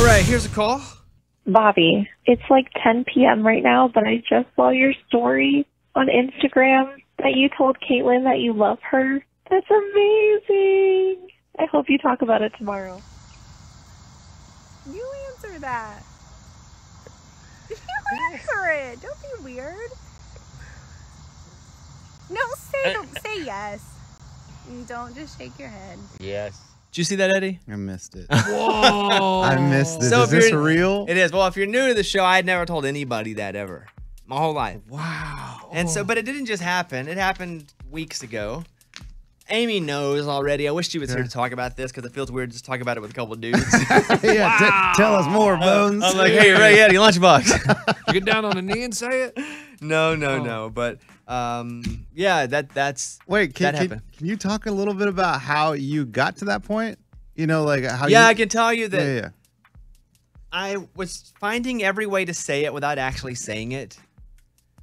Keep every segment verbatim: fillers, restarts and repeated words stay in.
All right, here's a call. Bobby, it's like ten p m right now, but I just saw your story on Instagram that you told Caitlin that you love her. That's amazing. I hope you talk about it tomorrow. You answer that. You answer it. Don't be weird. No, say say yes. Don't just shake your head. Yes. Did you see that, Eddie? I missed it. Whoa. I missed this. So is this real? It is. Well, if you're new to the show, I had never told anybody that ever. My whole life. Wow. And so, but it didn't just happen. It happened weeks ago. Amy knows already. I wish she was yeah. here to talk about this because it feels weird just talking about it with a couple of dudes. yeah, wow. Tell us more, Bones. Uh, I'm like, hey, Ray, Eddie, lunchbox. Get down on a knee and say it? No, no, oh. no. But um, yeah, that that's wait. Can, that happened. Can, can you talk a little bit about how you got to that point? You know, like how? Yeah, you, I can tell you that. Yeah, yeah. I was finding every way to say it without actually saying it.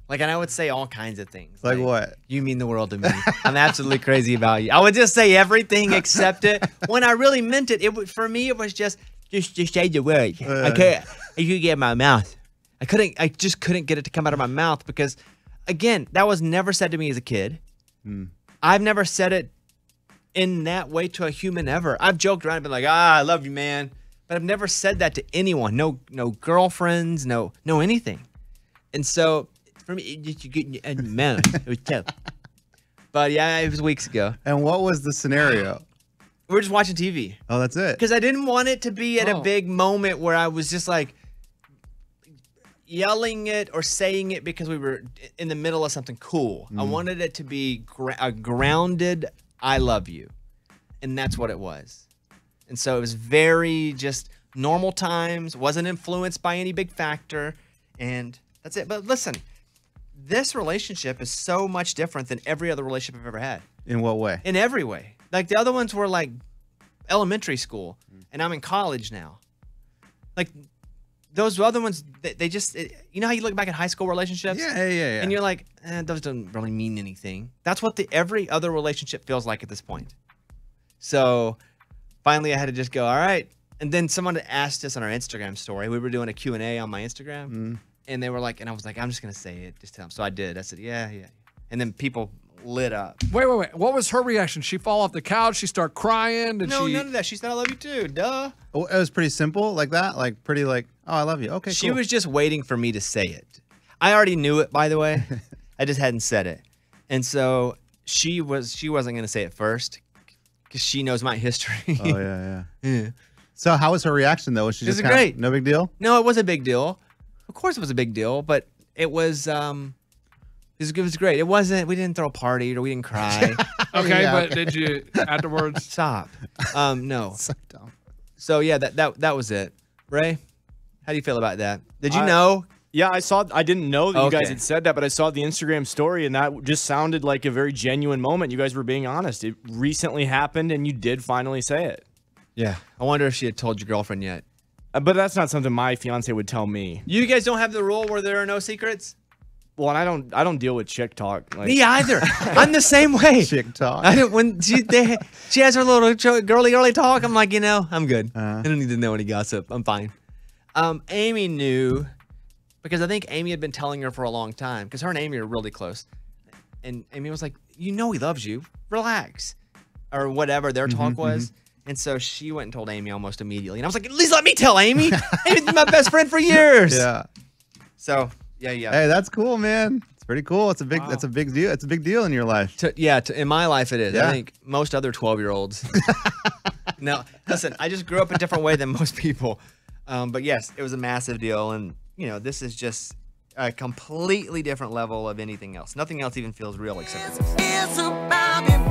Like, and I would say all kinds of things. Like, like what? You mean the world to me. I'm absolutely crazy about you. I would just say everything except it. When I really meant it, it would, for me, it was just, just, just say the word. Uh, I couldn't, I could get my mouth. I couldn't, I just couldn't get it to come out of my mouth because, again, that was never said to me as a kid. Hmm. I've never said it in that way to a human ever. I've joked around and been like, ah, I love you, man. But I've never said that to anyone. No, no girlfriends, no, no anything. And so, for me, you get and man, it was tough. But yeah, it was weeks ago. And what was the scenario? We were just watching T V. Oh, that's it. Because I didn't want it to be at oh. a big moment where I was just like yelling it or saying it because we were in the middle of something cool. Mm. I wanted it to be gr a grounded, I love you. And that's what it was. And so it was very just normal times, wasn't influenced by any big factor. And that's it. But listen. This relationship is so much different than every other relationship I've ever had. In what way? In every way. Like, the other ones were, like, elementary school, mm. and I'm in college now. Like, those other ones, they, they just, it, you know how you look back at high school relationships? Yeah, yeah, yeah. And you're like, eh, those don't really mean anything. That's what the every other relationship feels like at this point. So, finally, I had to just go, all right. And then someone asked us on our Instagram story. We were doing a Q and A on my Instagram. Mm. And they were like, and I was like, I'm just going to say it. Just tell them. So I did. I said, yeah, yeah. And then people lit up. Wait, wait, wait. What was her reaction? She fall off the couch? She start crying? Did no, she... none of that. She said, I love you too. Duh. Oh, it was pretty simple like that? Like, pretty like, oh, I love you. Okay, she cool. was just waiting for me to say it. I already knew it, by the way. I just hadn't said it. And so she, was, she wasn't going to say it first because she knows my history. Oh, yeah, yeah. yeah. So how was her reaction, though? Was she just great. Of, no big deal? No, it was a big deal. Of course it was a big deal, but it was, um, it was, it was great. It wasn't, we didn't throw a party or we didn't cry. okay, yeah, but okay. did you afterwards? Stop. Um, no. So dumb. So yeah, that, that, that was it. Ray, how do you feel about that? Did you I, know? Yeah, I saw, I didn't know that okay. you guys had said that, but I saw the Instagram story and that just sounded like a very genuine moment. You guys were being honest. It recently happened and you did finally say it. Yeah. I wonder if she had told your girlfriend yet. But that's not something my fiance would tell me. You guys don't have the rule where there are no secrets? Well, and I don't. I don't deal with chick talk. Like. Me either. I'm the same way. Chick talk. I don't, when she, they, she has her little girly girly talk, I'm like, you know, I'm good. Uh, I don't need to know any gossip. I'm fine. Um, Amy knew because I think Amy had been telling her for a long time because her and Amy are really close. And Amy was like, you know, he loves you. Relax, or whatever their talk mm-hmm, was. Mm-hmm. And so she went and told Amy almost immediately. And I was like, at least let me tell Amy. Amy's been my best friend for years. Yeah. So, yeah, yeah. Hey, that's cool, man. It's pretty cool. It's a big, wow. that's a big deal. It's a big deal in your life. To, yeah, to, in my life it is. Yeah. I think most other twelve-year-olds. Now, listen, I just grew up a different way than most people. Um, but yes, it was a massive deal. And, you know, this is just a completely different level of anything else. Nothing else even feels real except for this.